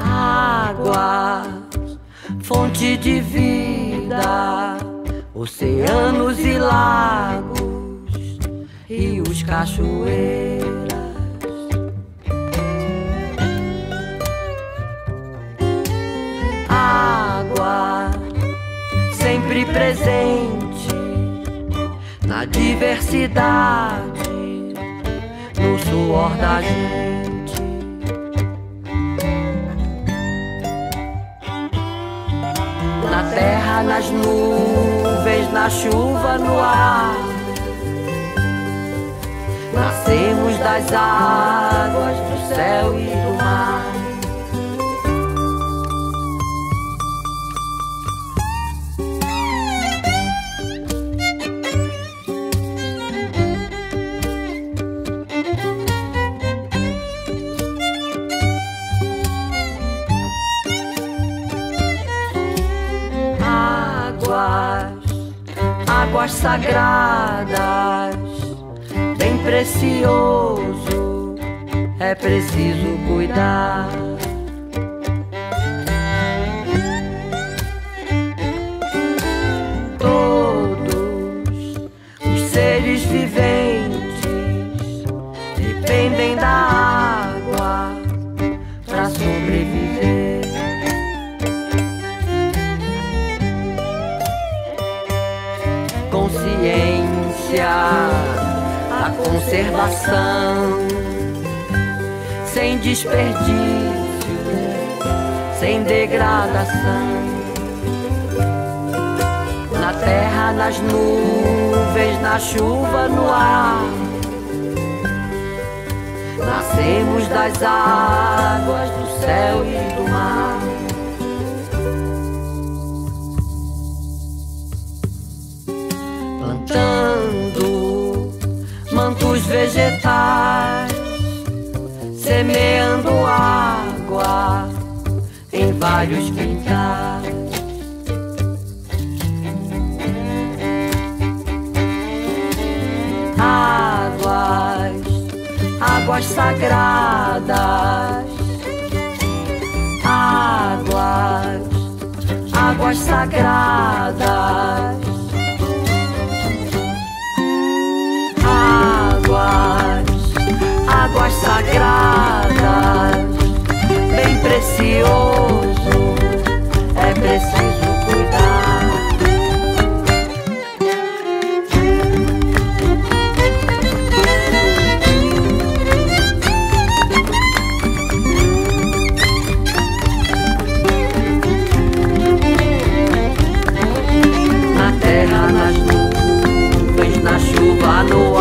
Água, fonte de vida, oceanos e lagos, rios, cachoeiras. Água sempre presente na diversidade, no suor da gente. Na terra, nas nuvens, na chuva, no ar. Nascemos das águas do céu e do mar. Águas, águas sagradas, bem precioso, é preciso cuidar. Todos os seres viventes dependem da água para sobreviver. Consciência, a conservação, sem desperdício, sem degradação. Na terra, nas nuvens, na chuva, no ar. Nascemos das águas do céu e do mar. Mantos vegetais, semeando água em vários quintais. Águas, águas sagradas. Águas, águas sagradas. Águas sagradas, bem precioso, é preciso cuidar. Na terra, nas nuvens, na chuva, no